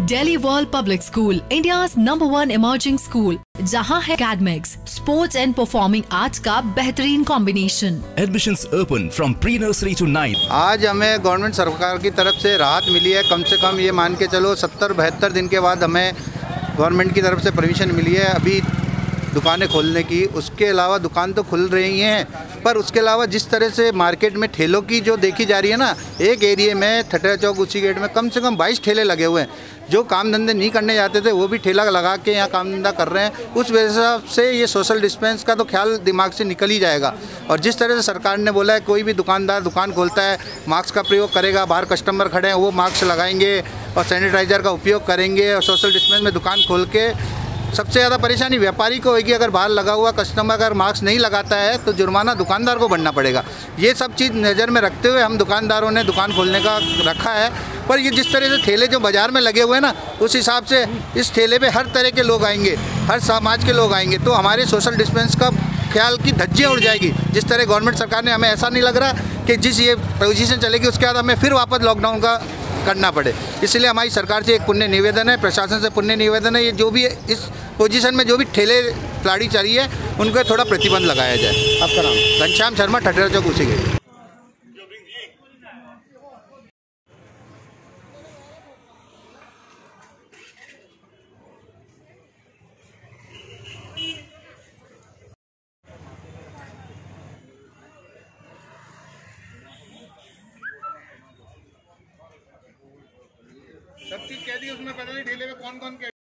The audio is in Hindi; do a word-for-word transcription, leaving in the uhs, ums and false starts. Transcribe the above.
Delhi world public school, India's number one emerging school, जहां है academics, sports and performing arts का बेहतरीन combination. Admissions open from pre nursery to ninth. आज हमें गवर्नमेंट सरकार की तरफ से राहत मिली है, कम से कम ये मान के चलो सत्तर बहत्तर दिन के बाद हमें गवर्नमेंट की तरफ से परमिशन मिली है अभी दुकानें खोलने की। उसके अलावा दुकान तो खुल रही हैं, पर उसके अलावा जिस तरह से मार्केट में ठेलों की जो देखी जा रही है ना, एक एरिए में थटरा चौक उसी गेट में कम से कम बाईस ठेले लगे हुए हैं। जो काम धंधे नहीं करने जाते थे वो भी ठेला लगा के यहाँ काम धंधा कर रहे हैं। उस वजह से ये सोशल डिस्टेंस का तो ख्याल दिमाग से निकल ही जाएगा। और जिस तरह से सरकार ने बोला है कोई भी दुकानदार दुकान खोलता है मास्क का प्रयोग करेगा, बाहर कस्टमर खड़े हैं वो मास्क लगाएंगे और सैनिटाइज़र का उपयोग करेंगे और सोशल डिस्टेंस में दुकान खोल के। सबसे ज़्यादा परेशानी व्यापारी को होगी, अगर बाहर लगा हुआ कस्टमर अगर मास्क नहीं लगाता है तो जुर्माना दुकानदार को भरना पड़ेगा। ये सब चीज़ नज़र में रखते हुए हम दुकानदारों ने दुकान खोलने का रखा है। पर ये जिस तरह से ठेले जो बाज़ार में लगे हुए हैं ना, उस हिसाब से इस ठेले पे हर तरह के लोग आएंगे, हर समाज के लोग आएंगे, तो हमारे सोशल डिस्टेंस का ख्याल की धज्जी उड़ जाएगी। जिस तरह गवर्नमेंट सरकार ने, हमें ऐसा नहीं लग रहा कि जिस ये पोजीशन चलेगी उसके बाद हमें फिर वापस लॉकडाउन का करना पड़े। इसलिए हमारी सरकार से एक पुण्य निवेदन है, प्रशासन से पुण्य निवेदन है, ये जो भी इस पोजीशन में जो भी ठेले फ्लाड़ी चाहिए उन पर थोड़ा प्रतिबंध लगाया जाए। आपका नाम? घनश्याम शर्मा, थटरा चौक उसी के। सब चीज़ कह दी उसमें, पता नहीं ठेले में कौन कौन कह